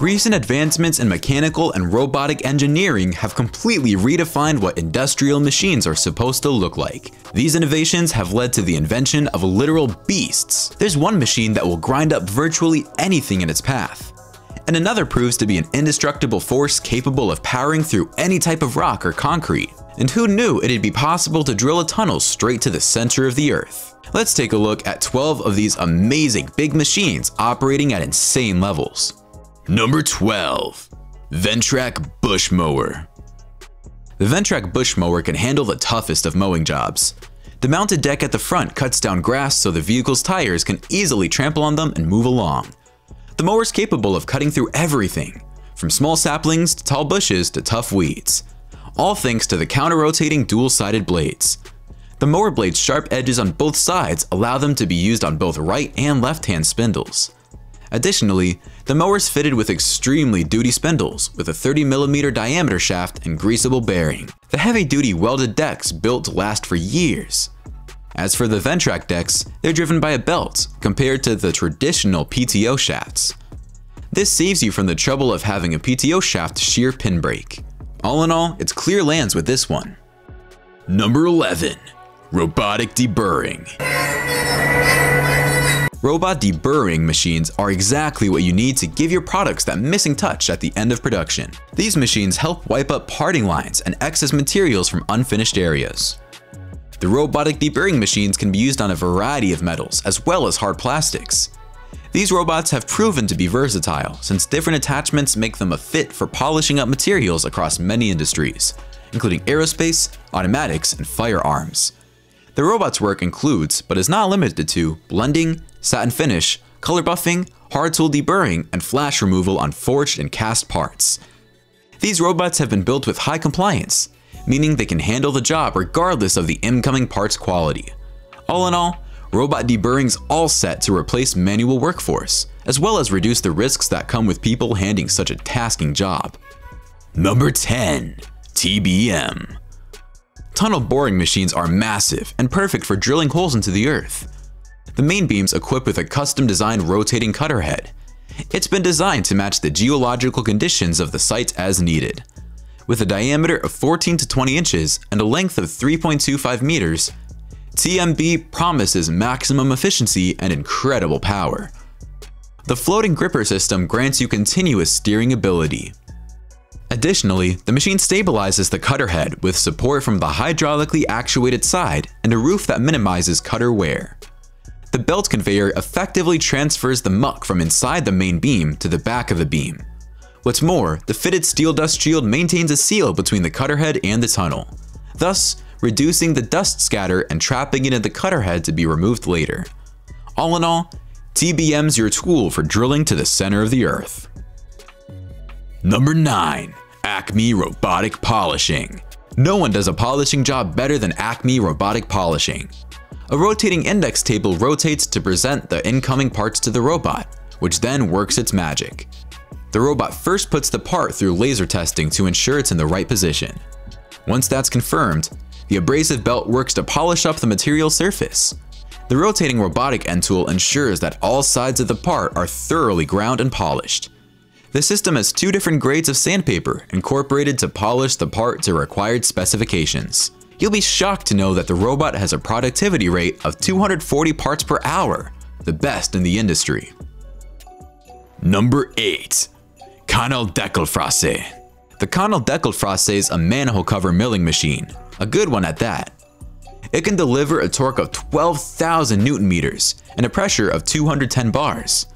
Recent advancements in mechanical and robotic engineering have completely redefined what industrial machines are supposed to look like. These innovations have led to the invention of literal beasts. There's one machine that will grind up virtually anything in its path, and another proves to be an indestructible force capable of powering through any type of rock or concrete. And who knew it'd be possible to drill a tunnel straight to the center of the Earth? Let's take a look at 12 of these amazing big machines operating at insane levels. Number 12. Ventrac Bushmower. The Ventrac Bushmower can handle the toughest of mowing jobs. The mounted deck at the front cuts down grass so the vehicle's tires can easily trample on them and move along. The mower's capable of cutting through everything, from small saplings to tall bushes to tough weeds, all thanks to the counter-rotating dual-sided blades. The mower blade's sharp edges on both sides allow them to be used on both right and left-hand spindles. Additionally, the mower is fitted with extremely duty spindles with a 30mm diameter shaft and greasable bearing. The heavy-duty welded decks built to last for years. As for the Ventrac decks, they're driven by a belt compared to the traditional PTO shafts. This saves you from the trouble of having a PTO shaft shear pin break. All in all, it's clear lands with this one. Number 11. Robotic Deburring. Robot deburring machines are exactly what you need to give your products that missing touch at the end of production. These machines help wipe up parting lines and excess materials from unfinished areas. The robotic deburring machines can be used on a variety of metals as well as hard plastics. These robots have proven to be versatile since different attachments make them a fit for polishing up materials across many industries, including aerospace, automatics, and firearms. The robot's work includes, but is not limited to, blending, satin finish, color buffing, hard tool deburring, and flash removal on forged and cast parts. These robots have been built with high compliance, meaning they can handle the job regardless of the incoming parts quality. All in all, robot deburring's all set to replace manual workforce, as well as reduce the risks that come with people handling such a tasking job. Number 10. TBM. Tunnel boring machines are massive and perfect for drilling holes into the earth. The main beam's equipped with a custom-designed rotating cutter head. It's been designed to match the geological conditions of the site as needed. With a diameter of 14 to 20 inches and a length of 3.25 meters, TMB promises maximum efficiency and incredible power. The floating gripper system grants you continuous steering ability. Additionally, the machine stabilizes the cutter head with support from the hydraulically actuated side and a roof that minimizes cutter wear. The belt conveyor effectively transfers the muck from inside the main beam to the back of the beam. What's more, the fitted steel dust shield maintains a seal between the cutter head and the tunnel, thus reducing the dust scatter and trapping it in the cutter head to be removed later. All in all, TBM's your tool for drilling to the center of the earth. Number 9. Acme Robotic Polishing. No one does a polishing job better than Acme Robotic Polishing. A rotating index table rotates to present the incoming parts to the robot, which then works its magic. The robot first puts the part through laser testing to ensure it's in the right position. Once that's confirmed, the abrasive belt works to polish up the material surface. The rotating robotic end tool ensures that all sides of the part are thoroughly ground and polished. The system has two different grades of sandpaper incorporated to polish the part to required specifications. You'll be shocked to know that the robot has a productivity rate of 240 parts per hour, the best in the industry. Number 8. Kanaldeckelfräse. The Kanaldeckelfräse is a manhole cover milling machine, a good one at that. It can deliver a torque of 12,000 Newton meters and a pressure of 210 bars.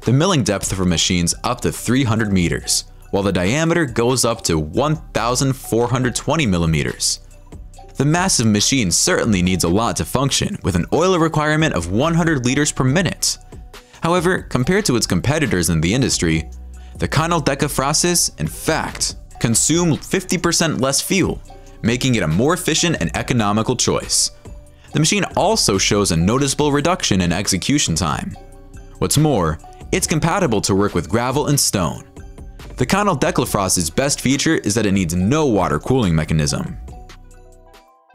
The milling depth for machines up to 300 meters, while the diameter goes up to 1,420 millimeters. The massive machine certainly needs a lot to function, with an oil requirement of 100 liters per minute. However, compared to its competitors in the industry, the Kanaldeckelfräse, in fact, consume 50% less fuel, making it a more efficient and economical choice. The machine also shows a noticeable reduction in execution time. What's more, it's compatible to work with gravel and stone. The Kanaldeckelfräse's best feature is that it needs no water cooling mechanism.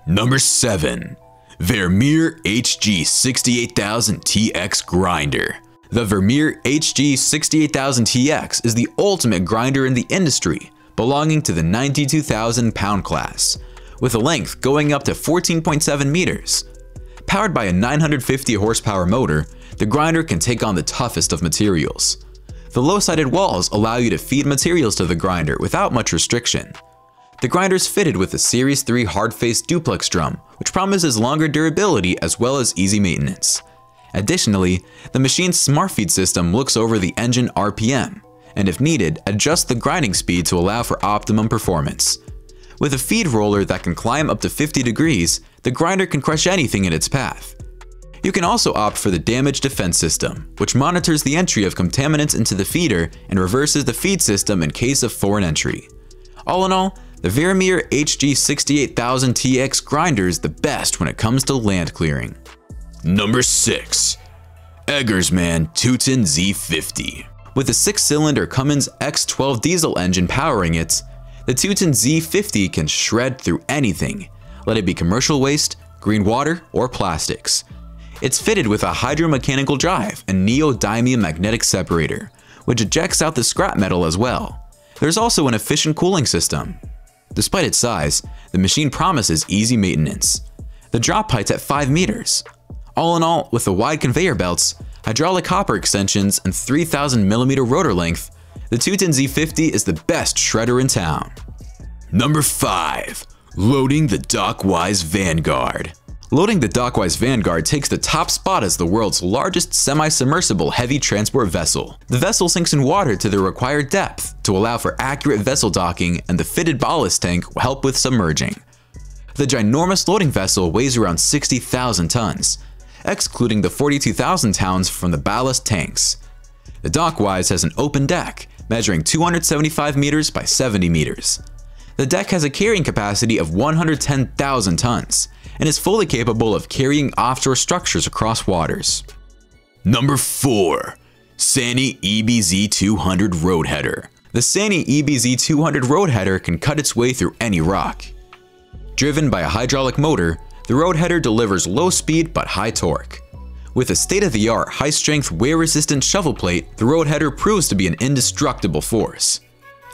Number 7. Vermeer HG6800TX grinder. The Vermeer HG6800TX is the ultimate grinder in the industry, belonging to the 92,000 pound class, with a length going up to 14.7 meters. Powered by a 950 horsepower motor, the grinder can take on the toughest of materials. The low-sided walls allow you to feed materials to the grinder without much restriction. The grinder is fitted with a Series 3 hard-face duplex drum, which promises longer durability as well as easy maintenance. Additionally, the machine's smart feed system looks over the engine RPM, and if needed, adjusts the grinding speed to allow for optimum performance. With a feed roller that can climb up to 50 degrees, the grinder can crush anything in its path. You can also opt for the damage defense system, which monitors the entry of contaminants into the feeder and reverses the feed system in case of foreign entry. All in all, the Vermeer HG6800TX grinder is the best when it comes to land clearing. Number 6. Eggersmann Teuton Z 50. With a 6-cylinder Cummins X12 diesel engine powering it, the Teuton Z 50 can shred through anything, let it be commercial waste, green water, or plastics. It's fitted with a hydromechanical drive and neodymium magnetic separator, which ejects out the scrap metal as well. There's also an efficient cooling system. Despite its size, the machine promises easy maintenance. The drop height's at 5 meters. All in all, with the wide conveyor belts, hydraulic hopper extensions, and 3,000mm rotor length, the Teuton Z50 is the best shredder in town. Number 5. Loading the Dockwise Vanguard. Loading the Dockwise Vanguard takes the top spot as the world's largest semi-submersible heavy transport vessel. The vessel sinks in water to the required depth to allow for accurate vessel docking, and the fitted ballast tank will help with submerging. The ginormous loading vessel weighs around 60,000 tons, excluding the 42,000 tons from the ballast tanks. The Dockwise has an open deck, measuring 275 meters by 70 meters. The deck has a carrying capacity of 110,000 tons and is fully capable of carrying offshore structures across waters. Number 4. SANY EBZ 200 Roadheader. The SANY EBZ 200 Roadheader can cut its way through any rock. Driven by a hydraulic motor, the Roadheader delivers low speed but high torque. With a state-of-the-art, high-strength, wear-resistant shovel plate, the Roadheader proves to be an indestructible force.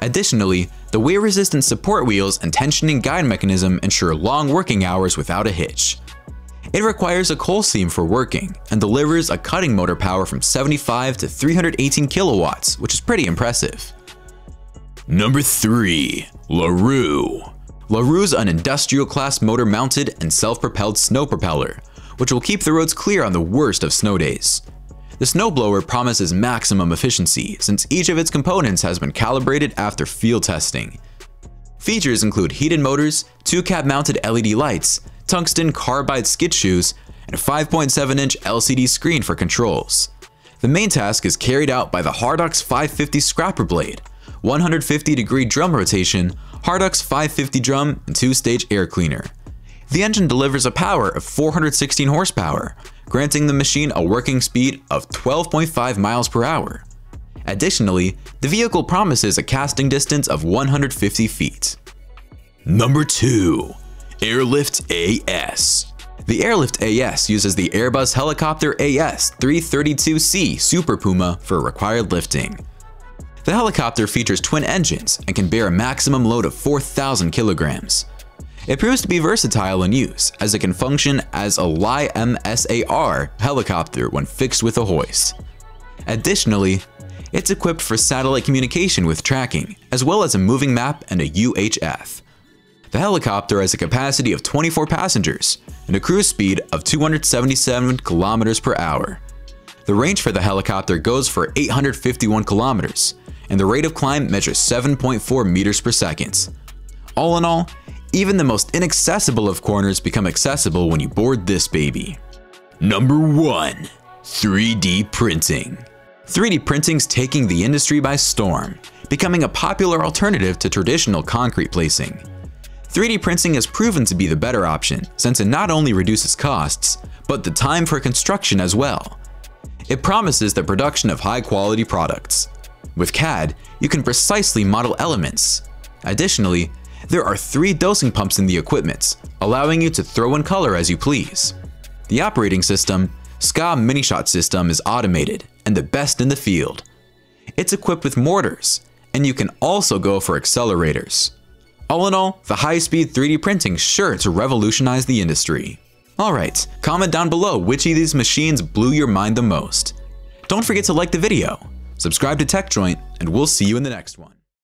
Additionally, the wear-resistant support wheels and tensioning guide mechanism ensure long working hours without a hitch. It requires a coal seam for working and delivers a cutting motor power from 75 to 318 kilowatts, which is pretty impressive. Number 3. LaRue. LaRue's an industrial-class motor-mounted and self-propelled snow propeller, which will keep the roads clear on the worst of snow days. The snowblower promises maximum efficiency since each of its components has been calibrated after field testing. Features include heated motors, 2 cab-mounted LED lights, tungsten carbide skid shoes, and a 5.7-inch LCD screen for controls. The main task is carried out by the Hardox 550 scrapper blade, 150-degree drum rotation, Hardox 550 drum, and 2-stage air cleaner. The engine delivers a power of 416 horsepower, granting the machine a working speed of 12.5 miles per hour. Additionally, the vehicle promises a casting distance of 150 feet. Number 2. Air Lift AS. The Air Lift AS uses the Airbus Helicopter AS332C Super Puma for required lifting. The helicopter features twin engines and can bear a maximum load of 4,000 kilograms. It proves to be versatile in use, as it can function as a LiMSAR helicopter when fixed with a hoist. Additionally, it's equipped for satellite communication with tracking, as well as a moving map and a UHF. The helicopter has a capacity of 24 passengers and a cruise speed of 277 kilometers per hour. The range for the helicopter goes for 851 kilometers, and the rate of climb measures 7.4 meters per second. All in all, even the most inaccessible of corners become accessible when you board this baby. Number 1. 3D Printing. 3D printing's taking the industry by storm, becoming a popular alternative to traditional concrete placing. 3D printing has proven to be the better option since it not only reduces costs, but the time for construction as well. It promises the production of high-quality products. With CAD, you can precisely model elements. Additionally, There are 3 dosing pumps in the equipment, allowing you to throw in color as you please. The operating system, SCA Mini Shot System, is automated and the best in the field. It's equipped with mortars, and you can also go for accelerators. All in all, the high-speed 3D printing's sure to revolutionize the industry. Alright, comment down below which of these machines blew your mind the most. Don't forget to like the video, subscribe to TechJoint, and we'll see you in the next one.